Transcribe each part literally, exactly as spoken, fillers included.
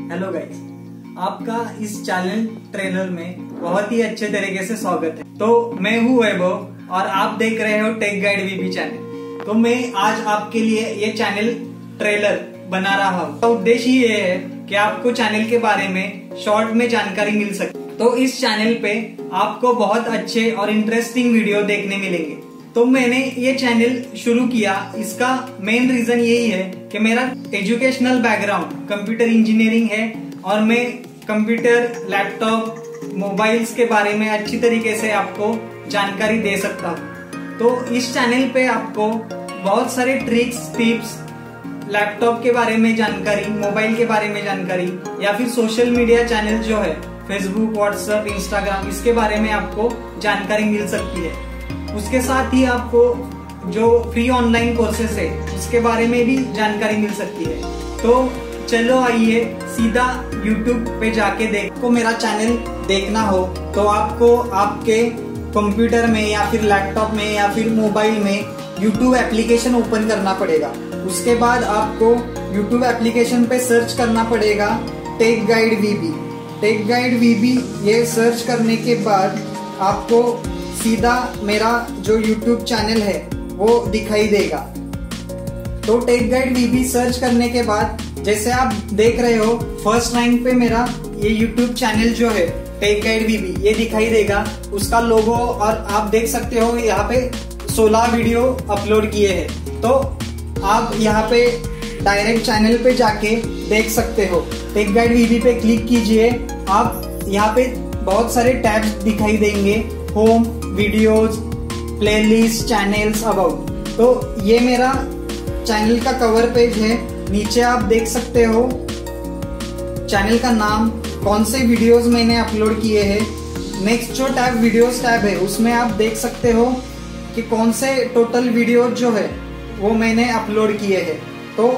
Hello guys, आपका इस channel trainer में बहुत ही अच्छे तरीके से स्वागत है। तो मैं हूँ वैभव और आप देख रहे हो टेक गाइड वीबी चैनल। तो मैं आज आपके लिए ये चैनल ट्रेलर बना रहा हूँ। तो उद्देश्य ये है कि आपको चैनल के बारे में शॉर्ट में जानकारी मिल सके। तो इस चैनल पे आपको बहुत अच्छे और इंटरेस्टिंग वीडियो देखने मिलेंगे। तो मैंने ये चैनल शुरू किया, इसका मेन रीजन यही है कि मेरा एजुकेशनल बैकग्राउंड कंप्यूटर इंजीनियरिंग है और मैं कंप्यूटर, लैपटॉप, मोबाइल्स के बारे में अच्छी तरीके से आपको जानकारी दे सकता हूँ। तो इस चैनल पे आपको बहुत सारे ट्रिक्स, टिप्स, लैपटॉप के बारे में जानकारी, मोबाइल के बारे में जानकारी या फिर सोशल मीडिया चैनल जो है फेसबुक, व्हाट्सएप, इंस्टाग्राम, इसके बारे में आपको जानकारी मिल सकती है। उसके साथ ही आपको जो फ्री ऑनलाइन कोर्सेस है उसके बारे में भी जानकारी मिल सकती है। तो चलो आइए सीधा यूट्यूब पे जाके देखो। मेरा चैनल देखना हो तो आपको आपके कंप्यूटर में या फिर लैपटॉप में या फिर मोबाइल में यूट्यूब एप्लीकेशन ओपन करना पड़ेगा। उसके बाद आपको यूट्यूब एप्लीकेशन पे सर्च करना पड़ेगा tech guide VB. Tech guide VB ये सर्च करने के बाद आपको सीधा मेरा जो YouTube चैनल है वो दिखाई देगा। तो टेक गाइड वीबी सर्च करने के बाद जैसे आप देख रहे हो फर्स्ट लाइन पे मेरा ये YouTube चैनल जो है टेक गाइड वीबी ये दिखाई देगा, उसका लोगो, और आप देख सकते हो यहाँ पे सोलह वीडियो अपलोड किए हैं। तो आप यहाँ पे डायरेक्ट चैनल पे जाके देख सकते हो। टेक गाइड वीबी पे क्लिक कीजिए, आप यहाँ पे बहुत सारे टैब्स दिखाई देंगे, home, videos, playlist, channels, about. तो ये मेरा चैनल का कवर पेज है। नीचे आप देख सकते हो चैनल का नाम, कौन से वीडियोस मैंने अपलोड किए हैं। नेक्स्ट जो टैब वीडियोस टैब है उसमें आप देख सकते हो कि कौन से टोटल वीडियोज जो है वो मैंने अपलोड किए हैं। तो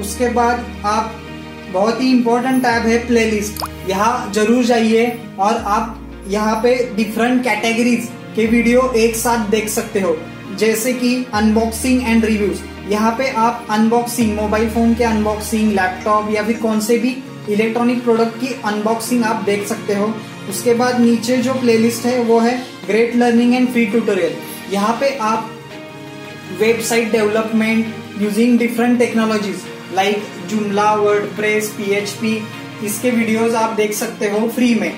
उसके बाद आप बहुत ही इम्पोर्टेंट टैब है प्लेलिस्ट, यहाँ जरूर जाइए और आप यहाँ पे डिफरेंट कैटेगरीज के वीडियो एक साथ देख सकते हो, जैसे कि अनबॉक्सिंग एंड रिव्यूज। यहाँ पे आप अनबॉक्सिंग, मोबाइल फोन के अनबॉक्सिंग, लैपटॉप या फिर कौन से भी इलेक्ट्रॉनिक प्रोडक्ट की अनबॉक्सिंग आप देख सकते हो। उसके बाद नीचे जो प्लेलिस्ट है वो है great learning and free tutorial. यहाँ पे आप website development using different technologies like Joomla, WordPress, P H P, इसके वीडियोज आप देख सकते हो फ्री में,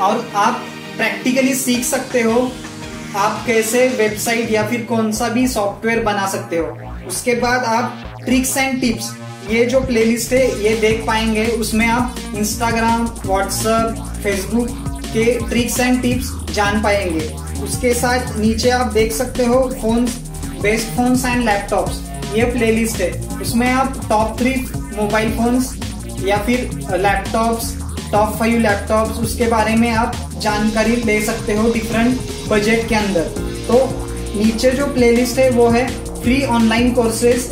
और आप प्रैक्टिकली सीख सकते हो आप कैसे वेबसाइट या फिर कौन सा भी सॉफ्टवेयर बना सकते हो। उसके बाद आप ट्रिक्स एंड टिप्स, ये जो प्लेलिस्ट है ये देख पाएंगे, उसमें आप इंस्टाग्राम, व्हाट्सएप, फेसबुक के ट्रिक्स एंड टिप्स जान पाएंगे। उसके साथ नीचे आप देख सकते हो phones, best phones and laptops, ये प्लेलिस्ट है। उसमें आप टॉप थ्री मोबाइल फोन्स या फिर लैपटॉप्स, टॉप फाइव लैपटॉप्स, उसके बारे में आप जानकारी ले सकते हो डिफरेंट बजट के अंदर। तो नीचे जो प्लेलिस्ट है वो है फ्री ऑनलाइन कोर्सेज,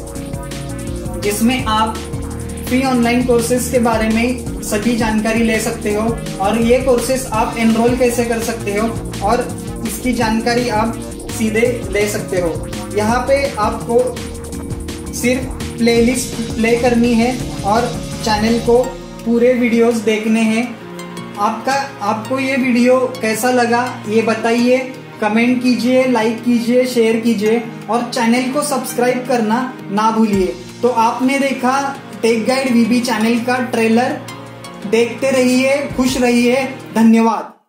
जिसमें आप फ्री ऑनलाइन कोर्सेज के बारे में सभी जानकारी ले सकते हो और ये कोर्सेज आप एनरोल कैसे कर सकते हो और इसकी जानकारी आप सीधे ले सकते हो। यहाँ पे आपको सिर्फ प्लेलिस्ट प्ले करनी है और चैनल को पूरे वीडियोस देखने हैं। आपका आपको ये वीडियो कैसा लगा ये बताइए, कमेंट कीजिए, लाइक कीजिए, शेयर कीजिए और चैनल को सब्सक्राइब करना ना भूलिए। तो आपने देखा टेक गाइड वीबी चैनल का ट्रेलर। देखते रहिए, खुश रहिए, धन्यवाद।